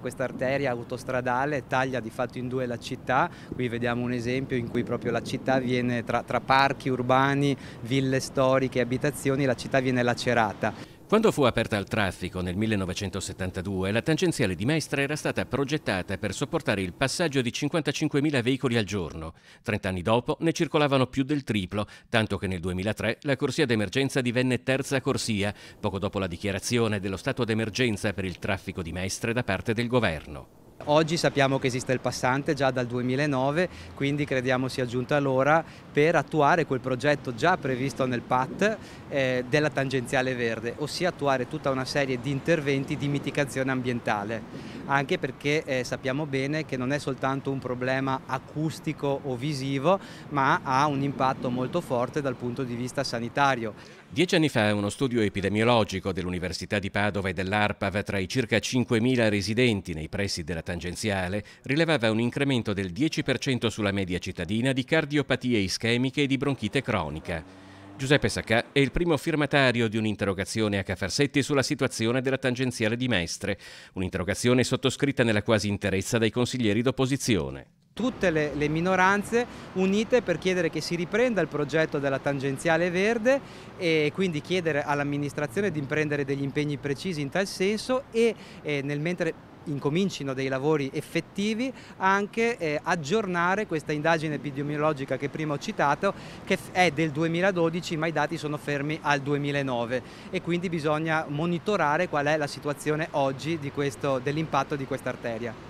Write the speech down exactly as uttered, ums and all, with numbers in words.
Questa arteria autostradale taglia di fatto in due la città, qui vediamo un esempio in cui proprio la città viene, tra, tra parchi urbani, ville storiche, abitazioni, la città viene lacerata. Quando fu aperta al traffico nel millenovecentosettantadue, la tangenziale di Mestre era stata progettata per sopportare il passaggio di cinquantacinquemila veicoli al giorno. Trent'anni dopo ne circolavano più del triplo, tanto che nel duemilatré la corsia d'emergenza divenne terza corsia, poco dopo la dichiarazione dello stato d'emergenza per il traffico di Mestre da parte del governo. Oggi sappiamo che esiste il Passante già dal duemilanove, quindi crediamo sia giunta l'ora per attuare quel progetto già previsto nel P A T eh, della tangenziale verde, ossia attuare tutta una serie di interventi di mitigazione ambientale, anche perché eh, sappiamo bene che non è soltanto un problema acustico o visivo, ma ha un impatto molto forte dal punto di vista sanitario. Dieci anni fa uno studio epidemiologico dell'Università di Padova e dell'ARPAV tra i circa cinquemila residenti nei pressi della tangenziale rilevava un incremento del dieci per cento sulla media cittadina di cardiopatie ischemiche e di bronchite cronica. Giuseppe Saccà è il primo firmatario di un'interrogazione a Ca' Farsetti sulla situazione della tangenziale di Mestre, un'interrogazione sottoscritta nella quasi interezza dai consiglieri d'opposizione. Tutte le, le minoranze unite per chiedere che si riprenda il progetto della tangenziale verde e quindi chiedere all'amministrazione di prendere degli impegni precisi in tal senso e eh, nel mentre incomincino dei lavori effettivi anche eh, aggiornare questa indagine epidemiologica che prima ho citato, che è del duemiladodici ma i dati sono fermi al duemilanove e quindi bisogna monitorare qual è la situazione oggi dell'impatto di questa arteria.